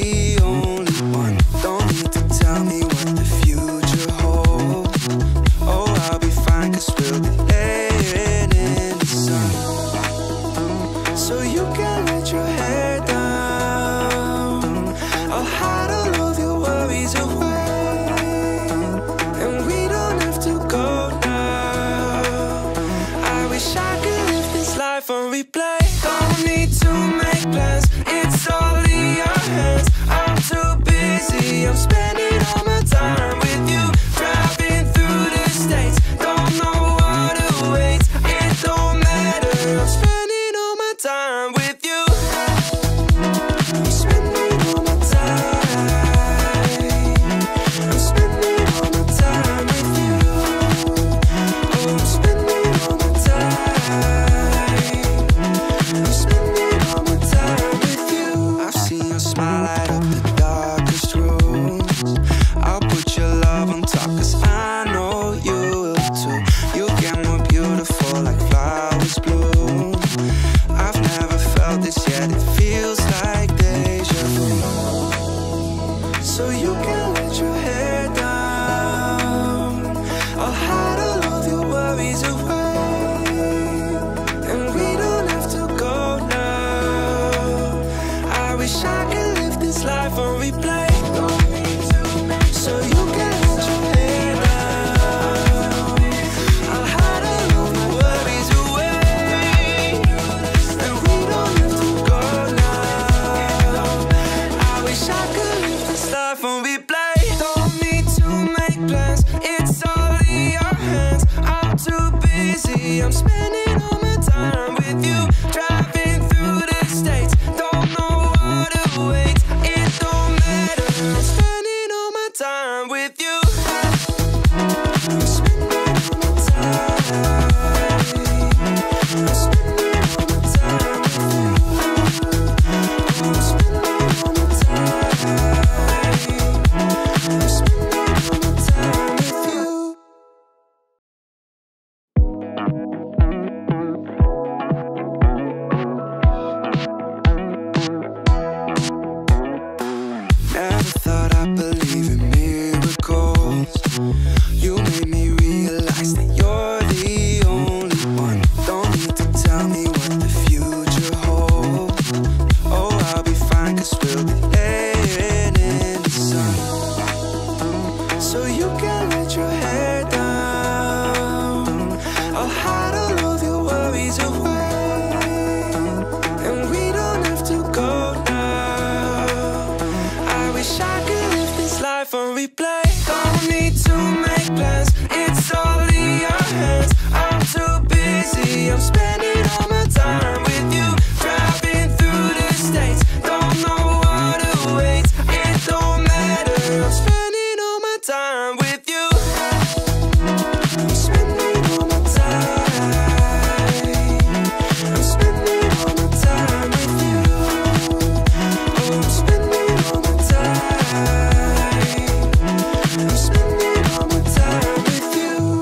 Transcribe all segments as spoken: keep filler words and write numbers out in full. the only one. Don't need to tell me what the future holds. Oh, I'll be fine, cause we'll be laying in the sun. So you can let your hair down, I'll hide all of your worries away, and we don't have to go now. I wish I could live this life on replay. Don't need to make plans, it's all in your hands. I'm too busy, I'm spending all my time with you. Driving through the states, don't know what awaits. It don't matter, I'm spending all my time with you. I'm spending all my time, I'm spending all my time with you. Oh, I'm spending all my time, I'm spending all my time with you.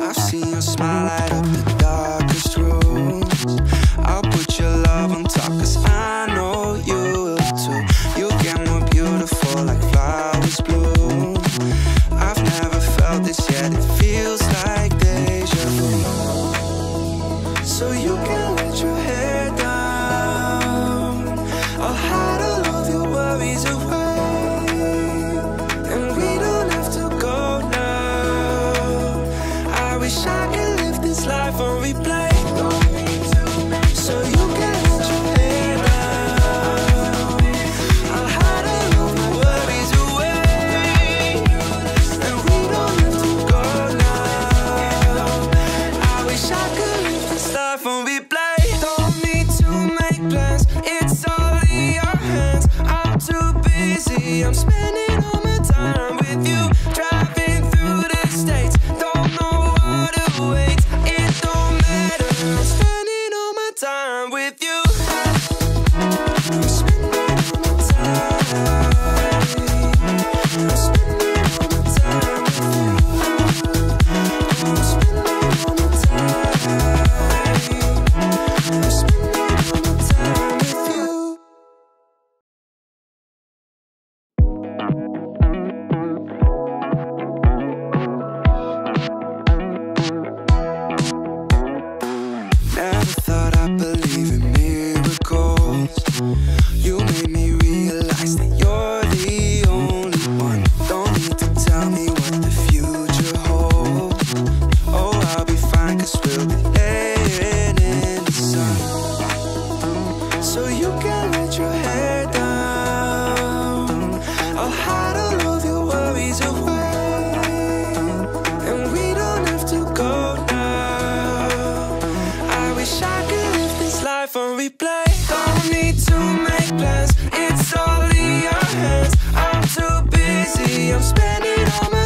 I've seen your smile light up the darkest rooms. I'll put your love on top, cause I know you will too. You get more beautiful like flowers bloom. I've never felt this yet, it feels like deja vu. So you can let your hair down, I'll hide all of your worries away, and we don't have to go now. I wish I could live this life on replay. So you can let your hair down, I'll hide all of your worries away, and we don't have to go now. I wish I could live this life on replay. Don't need to make plans, it's all in your hands. I'm too busy, I'm spending all my time with you. Driving through the states, don't know what awaits. It don't matter, I'm spending all my time with you. I'm spending all my time, I'm spending all my time with you. I'm spending all my time, I'm spending all my time with you. Never thought I'd believe in miracles. You made me realize that you're the only one. Don't need to tell me what the future holds. Oh, I'll be fine, cause we'll be laying in the sun. So you can let your hair down, I'll hide all of your worries away, and we don't have to go now. I wish I could live this life on replay. Don't need to make plans, it's all in your hands. I'm too busy, I'm spending all my time with you. Driving through the states, don't know what awaits. It don't matter, I'm spending all my time with you. I'm spending all my time, I'm spending all my time with you. Oh, I'm spending all my time, I'm spending all my time with you. I've seen your smile light up the darkest rooms. I'll put your love on top, cause I know you will too. You get more beautiful like flowers bloom. I've never felt this yet, it feels like deja vu. So you can let your hair down, I'll hide all of your worries away, and we don't have to go now. I wish I could live this life on replay. So you can let your hair down, I'll hide all of my worries away, and we don't have to go now. I wish I could live this life on replay. Don't need to make plans, it's all in your hands. I'm too busy, I'm spending all my time with you. Driving through the states, don't know what awaits. It don't matter, I'm spending all my time with you. I'm spending all my time, I'm spending all my time with you. I'm spending all my time, I'm spending all my time with you. I'm spending all my